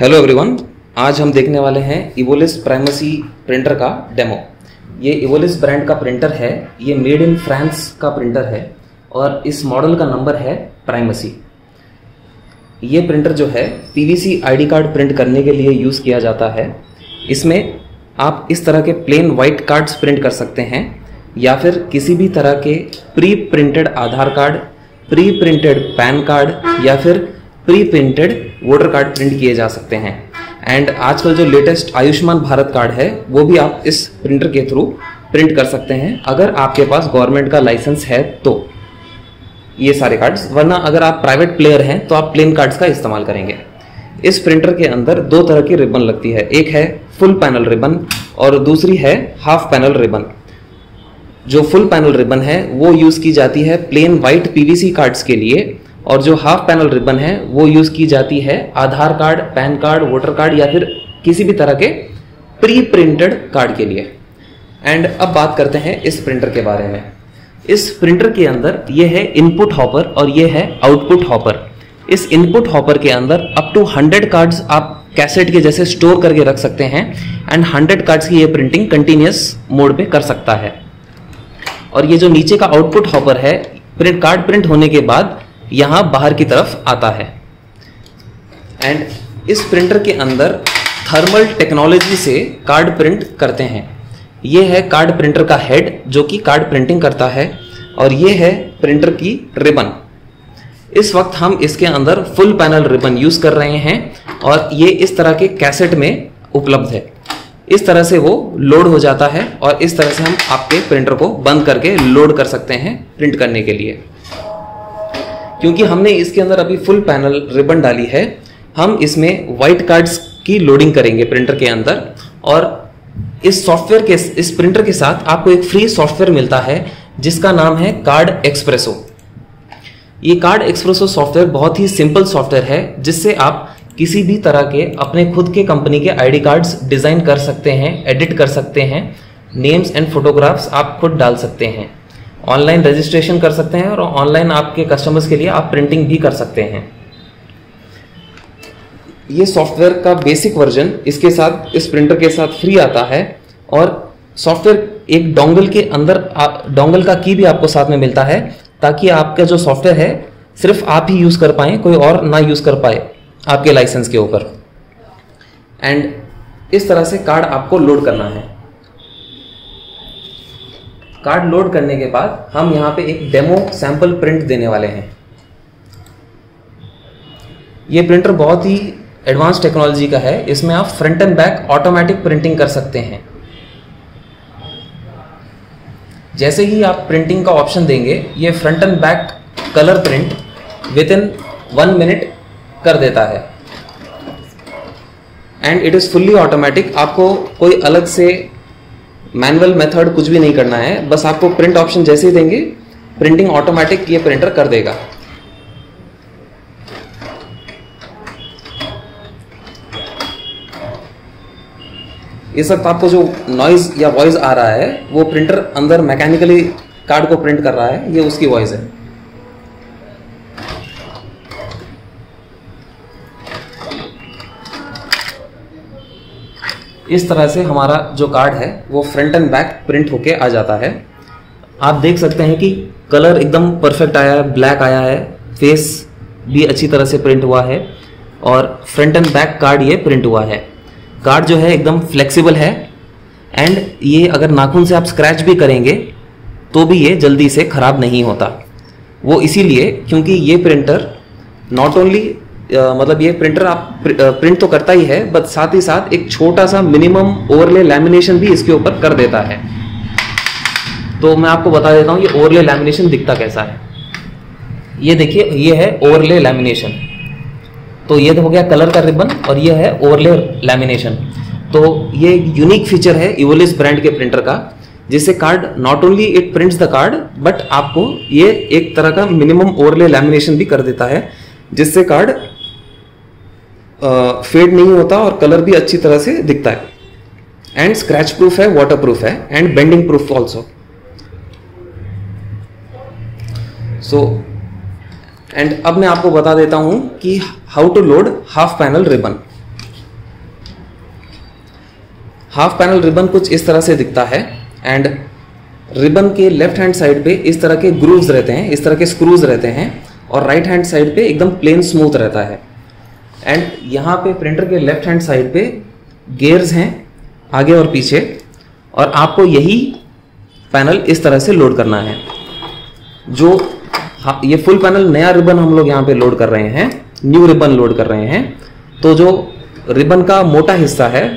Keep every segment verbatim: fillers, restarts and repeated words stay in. Hello everyone, आज हम देखने वाले हैं इवोलिस प्राइमेसी प्रिंटर का डेमो। ये इवोलिस ब्रांड का प्रिंटर है, ये मेड इन फ्रांस का प्रिंटर है और इस मॉडल का नंबर है प्राइमेसी। ये प्रिंटर जो है पीवीसी आईडी कार्ड प्रिंट करने के लिए यूज़ किया जाता है। इसमें आप इस तरह के प्लेन वाइट कार्ड्स प्रिंट कर सकते हैं या फिर किसी भी तरह के pre printed Aadhaar card, pre printed PAN card या फिर pre printed voter card print किए जा सकते हैं। एंड आजकल जो लेटेस्ट आयुष्मान भारत कार्ड है वो भी आप इस प्रिंटर के थ्रू प्रिंट कर सकते हैं, अगर आपके पास गवर्नमेंट का लाइसेंस है तो ये सारे कार्ड्स, वरना अगर आप प्राइवेट प्लेयर हैं तो आप प्लेन कार्ड्स का इस्तेमाल करेंगे। इस प्रिंटर के अंदर दो तरह की रिबन लगती है, एक है फुल पैनल रिबन और दूसरी है हाफ पैनल रिबन। जो फुल पैनल रिबन है वो यूज़ की जाती है प्लेन वाइट पीवीसी कार्ड्स के लिए और जो हाफ पैनल रिबन है वो यूज़ की जाती है Aadhaar card, PAN card, voter card या फिर किसी भी तरह के प्री प्रिंटेड कार्ड के लिए। एंड अब बात करते हैं इस प्रिंटर के बारे में। इस प्रिंटर के अंदर ये है इनपुट हॉपर और ये है आउटपुट हॉपर। इस इनपुट हॉपर के अंदर अप टू हंड्रेड कार्ड्स आप कैसेट के जैसे स्टोर करके रख सकते हैं एंड हंड्रेड कार्ड्स की ये प्रिंटिंग कंटिन्यूस मोड में कर सकता है। और ये जो नीचे का आउटपुट हॉपर है, प्रिंट कार्ड प्रिंट होने के बाद यहाँ बाहर की तरफ आता है। एंड इस प्रिंटर के अंदर थर्मल टेक्नोलॉजी से कार्ड प्रिंट करते हैं। ये है कार्ड प्रिंटर का हेड जो कि कार्ड प्रिंटिंग करता है और ये है प्रिंटर की रिबन। इस वक्त हम इसके अंदर फुल पैनल रिबन यूज़ कर रहे हैं और ये इस तरह के कैसेट में उपलब्ध है। इस तरह से वो लोड हो जाता है और इस तरह से हम आपके प्रिंटर को बंद करके लोड कर सकते हैं प्रिंट करने के लिए। क्योंकि हमने इसके अंदर अभी फुल पैनल रिबन डाली है, हम इसमें वाइट कार्ड्स की लोडिंग करेंगे प्रिंटर के अंदर। और इस सॉफ्टवेयर के इस प्रिंटर के साथ आपको एक फ्री सॉफ्टवेयर मिलता है जिसका नाम है कार्ड एक्सप्रेसो। ये कार्ड एक्सप्रेसो सॉफ्टवेयर बहुत ही सिंपल सॉफ्टवेयर है जिससे आप किसी भी तरह के अपने खुद के कंपनी के आई डी कार्ड्स डिज़ाइन कर सकते हैं, एडिट कर सकते हैं, नेम्स एंड फोटोग्राफ्स आप खुद डाल सकते हैं, ऑनलाइन रजिस्ट्रेशन कर सकते हैं और ऑनलाइन आपके कस्टमर्स के लिए आप प्रिंटिंग भी कर सकते हैं। ये सॉफ्टवेयर का बेसिक वर्जन इसके साथ इस प्रिंटर के साथ फ्री आता है और सॉफ्टवेयर एक डोंगल के अंदर डोंगल का की भी आपको साथ में मिलता है ताकि आपका जो सॉफ्टवेयर है सिर्फ आप ही यूज़ कर पाएँ, कोई और ना यूज़ कर पाए आपके लाइसेंस के ऊपर। एंड इस तरह से कार्ड आपको लोड करना है। कार्ड लोड करने के बाद हम यहाँ पे एक डेमो सैंपल प्रिंट देने वाले हैं। ये प्रिंटर बहुत ही एडवांस टेक्नोलॉजी का है, इसमें आप front and back automatic printing कर सकते हैं। जैसे ही आप प्रिंटिंग का ऑप्शन देंगे ये front and back colour print within one minute कर देता है। And it is fully automatic, आपको कोई अलग से मैनुअल मेथड कुछ भी नहीं करना है, बस आपको प्रिंट ऑप्शन जैसे ही देंगे प्रिंटिंग ऑटोमेटिक ये प्रिंटर कर देगा। इस वक्त आपको जो नॉइज़ या वॉइस आ रहा है वो प्रिंटर अंदर मैकेनिकली कार्ड को प्रिंट कर रहा है, ये उसकी वॉइस है। इस तरह से हमारा जो कार्ड है वो फ्रंट एंड बैक प्रिंट होके आ जाता है। आप देख सकते हैं कि कलर एकदम परफेक्ट आया है, ब्लैक आया है, फेस भी अच्छी तरह से प्रिंट हुआ है और फ्रंट एंड बैक कार्ड ये प्रिंट हुआ है। कार्ड जो है एकदम फ्लेक्सिबल है एंड ये अगर नाखून से आप स्क्रैच भी करेंगे तो भी ये जल्दी से ख़राब नहीं होता। वो इसीलिए क्योंकि ये प्रिंटर नॉट ओनली Uh, मतलब ये प्रिंटर आप प्रिंट तो करता ही है बट साथ ही साथ एक छोटा सा मिनिमम ओवरले लैमिनेशन भी इसके ऊपर कर देता है। तो मैं आपको बता देता हूँ ये ओवरले लैमिनेशन दिखता कैसा है। ये देखिए, ये है ओवरले लैमिनेशन। तो ये हो गया कलर का रिबन और ये है ओवरले लैमिनेशन। तो ये यूनिक फीचर है इवोलिस ब्रांड के प्रिंटर का, जिससे card not only it prints the card but आपको ये एक तरह का मिनिमम ओवरले लैमिनेशन भी कर देता है, जिससे कार्ड फेड नहीं होता और कलर भी अच्छी तरह से दिखता है। एंड स्क्रैच प्रूफ है, वाटर प्रूफ है and bending proof also. So and अब मैं आपको बता देता हूं कि how to load half panel ribbon. Half panel ribbon कुछ इस तरह से दिखता है एंड रिबन के लेफ्ट हैंड साइड पे इस तरह के ग्रूव्स रहते हैं, इस तरह के स्क्रूज रहते हैं और राइट हैंड साइड पे एकदम प्लेन स्मूथ रहता है। एंड यहाँ पे प्रिंटर के लेफ्ट हैंड साइड पे गियर्स हैं आगे और पीछे और आपको यही पैनल इस तरह से लोड करना है। जो ये फुल पैनल नया रिबन हम लोग यहाँ पे लोड कर रहे हैं, न्यू रिबन लोड कर रहे हैं, तो जो रिबन का मोटा हिस्सा है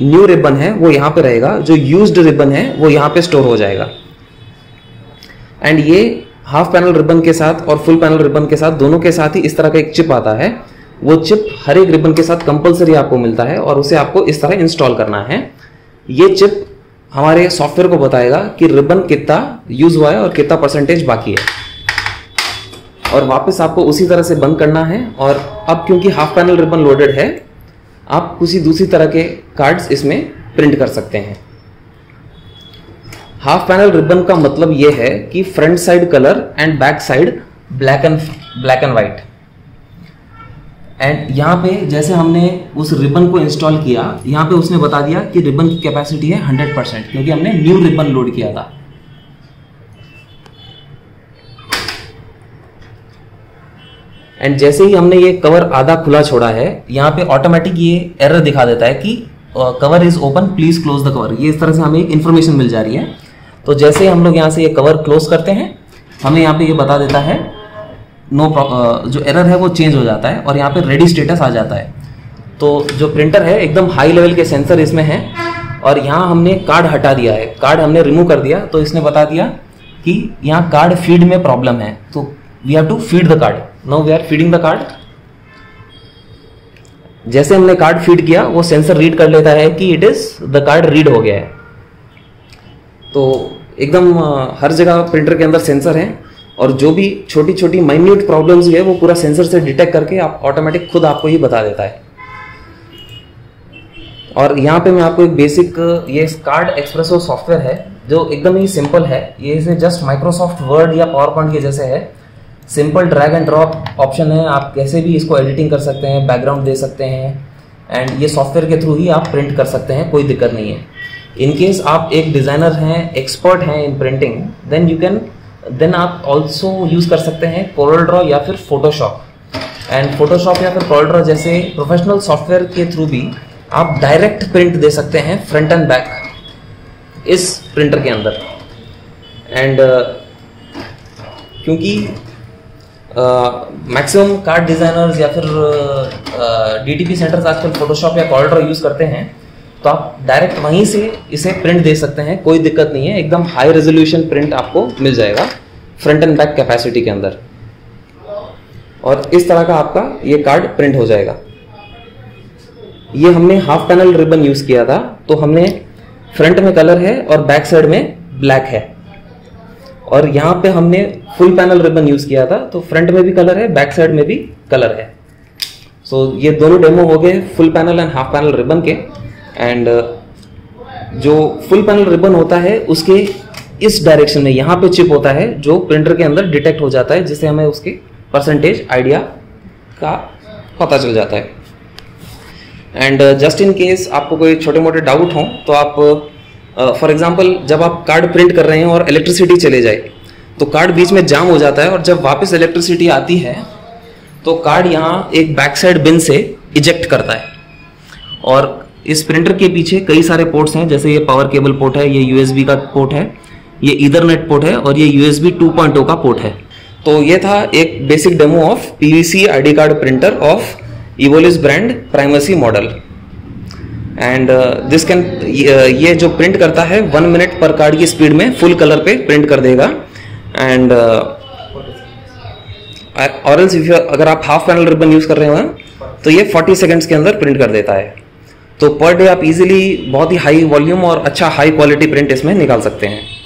न्यू रिबन है वो यहाँ पे रहेगा, जो यूज्ड रिबन है वो यहाँ पे स्टोर हो जाएगा। एंड ये हाफ पैनल रिबन के साथ और फुल पैनल रिबन के साथ दोनों के साथ ही इस तरह का एक चिप आता है, वो चिप हर एक रिबन के साथ कंपलसरी आपको मिलता है और उसे आपको इस तरह इंस्टॉल करना है। ये चिप हमारे सॉफ्टवेयर को बताएगा कि रिबन कितना यूज हुआ है और कितना परसेंटेज बाकी है और वापस आपको उसी तरह से बंद करना है। और अब क्योंकि हाफ पैनल रिबन लोडेड है आप किसी दूसरी तरह के कार्ड्स इसमें प्रिंट कर सकते हैं। हाफ पैनल रिबन का मतलब ये है कि front side colour and back side black and black and white. And यहाँ पे जैसे हमने उस रिबन को इंस्टॉल किया यहाँ पे उसने बता दिया कि रिबन की कैपेसिटी है हंड्रेड परसेंट, क्योंकि हमने न्यू रिबन लोड किया था। एंड जैसे ही हमने ये कवर आधा खुला छोड़ा है यहाँ पे ऑटोमेटिक ये एरर दिखा देता है कि cover is open, please close the cover. ये इस तरह से हमें एक इन्फॉर्मेशन मिल जा रही है। तो जैसे ही हम लोग यहाँ से ये कवर क्लोज करते हैं हमें यहाँ पे ये बता देता है नो no, जो एरर है वो चेंज हो जाता है और यहाँ पे रेडी स्टेटस आ जाता है। तो जो प्रिंटर है एकदम हाई लेवल के सेंसर इसमें है और यहाँ हमने कार्ड हटा दिया है, कार्ड हमने रिमूव कर दिया तो इसने बता दिया कि यहाँ कार्ड फीड में प्रॉब्लम है, तो we have to feed the card. Now we are feeding the card. जैसे हमने कार्ड फीड किया वो सेंसर रीड कर लेता है कि it is the card read हो गया है। तो एकदम हर जगह प्रिंटर के अंदर सेंसर है और जो भी छोटी छोटी माइन्यूट प्रॉब्लम्स है वो पूरा सेंसर से डिटेक्ट करके आप ऑटोमेटिक खुद आपको ही बता देता है। और यहाँ पे मैं आपको एक बेसिक ये कार्ड एक्सप्रेसो सॉफ्टवेयर है जो एकदम ही सिंपल है। ये इसमें जस्ट माइक्रोसॉफ्ट वर्ड या पावर पॉइंट के जैसे है, simple drag and drop option है, आप कैसे भी इसको एडिटिंग कर सकते हैं, बैकग्राउंड दे सकते हैं एंड ये सॉफ्टवेयर के थ्रू ही आप प्रिंट कर सकते हैं, कोई दिक्कत नहीं है। इनकेस आप एक डिज़ाइनर हैं, एक्सपर्ट हैं in printing, then you can then आप ऑल्सो यूज़ कर सकते हैं कोरल ड्रॉ या फिर फोटोशॉप। एंड फोटोशॉप या फिर कोरल ड्रॉ जैसे प्रोफेशनल सॉफ्टवेयर के थ्रू भी आप डायरेक्ट प्रिंट दे सकते हैं फ्रंट एंड बैक इस प्रिंटर के अंदर। एंड uh, क्योंकि मैक्सिमम कार्ड डिज़ाइनर्स या फिर डी टी पी सेंटर्स आजकल फोटोशॉप या कोरल ड्रॉ यूज़ करते हैं, तो आप डायरेक्ट वहीं से इसे प्रिंट दे सकते हैं, कोई दिक्कत नहीं है। एकदम हाई रेजोल्यूशन प्रिंट आपको मिल जाएगा फ्रंट एंड बैक कैपेसिटी के अंदर और इस तरह का आपका ये कार्ड प्रिंट हो जाएगा। ये हमने हाफ पैनल रिबन यूज़ किया था तो हमने फ्रंट में कलर है और बैक साइड में ब्लैक है, और यहाँ पे हमने फुल पैनल रिबन यूज़ किया था तो फ्रंट में भी कलर है, बैक साइड में भी कलर है। सो so, ये दोनों डेमो हो गए full panel and half panel ribbon के। एंड uh, जो फुल पैनल रिबन होता है उसके इस डायरेक्शन में यहाँ पे चिप होता है जो प्रिंटर के अंदर डिटेक्ट हो जाता है, जिससे हमें उसके परसेंटेज आइडिया का पता चल जाता है। एंड जस्ट इन केस आपको कोई छोटे मोटे डाउट हों तो आप फॉर uh, एग्जांपल जब आप कार्ड प्रिंट कर रहे हैं और इलेक्ट्रिसिटी चले जाए तो कार्ड बीच में जाम हो जाता है और जब वापस इलेक्ट्रिसिटी आती है तो कार्ड यहाँ एक बैक साइड बिन से इजेक्ट करता है। और इस प्रिंटर के पीछे कई सारे पोर्ट्स हैं, जैसे ये पावर केबल पोर्ट है, ये यूएसबी का पोर्ट है, ये ईथरनेट पोर्ट है और ये यूएसबी टू पॉइंट ओ का पोर्ट है। तो ये था एक basic demo of PVC ID card printer of Evolis brand Primacy model. And this can ये जो प्रिंट करता है वन मिनट पर कार्ड की स्पीड में फुल कलर पे प्रिंट कर देगा। एंड और एल्स इफ अगर आप हाफ पैनल रिबन यूज कर रहे हो तो ये फोर्टी सेकेंड्स के अंदर प्रिंट कर देता है। तो पर डे आप इजीली बहुत ही हाई वॉल्यूम और अच्छा हाई क्वालिटी प्रिंट इसमें निकाल सकते हैं।